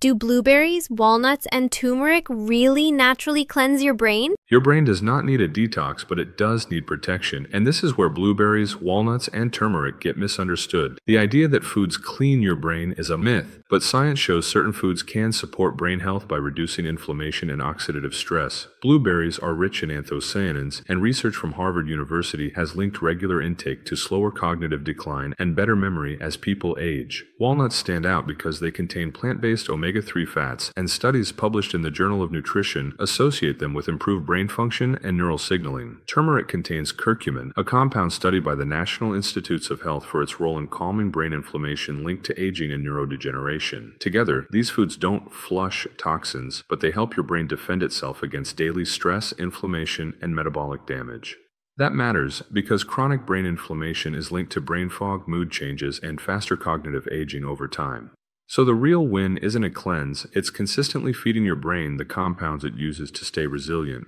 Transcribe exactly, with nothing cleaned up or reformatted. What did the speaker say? Do blueberries, walnuts, and turmeric really naturally cleanse your brain? Your brain does not need a detox, but it does need protection, and this is where blueberries, walnuts, and turmeric get misunderstood. The idea that foods clean your brain is a myth, but science shows certain foods can support brain health by reducing inflammation and oxidative stress. Blueberries are rich in anthocyanins, and research from Harvard University has linked regular intake to slower cognitive decline and better memory as people age. Walnuts stand out because they contain plant-based omega omega three fats, and studies published in the Journal of Nutrition associate them with improved brain function and neural signaling. Turmeric contains curcumin, a compound studied by the National Institutes of Health for its role in calming brain inflammation linked to aging and neurodegeneration. Together, these foods don't flush toxins, but they help your brain defend itself against daily stress, inflammation, and metabolic damage. That matters because chronic brain inflammation is linked to brain fog, mood changes, and faster cognitive aging over time. So the real win isn't a cleanse, it's consistently feeding your brain the compounds it uses to stay resilient.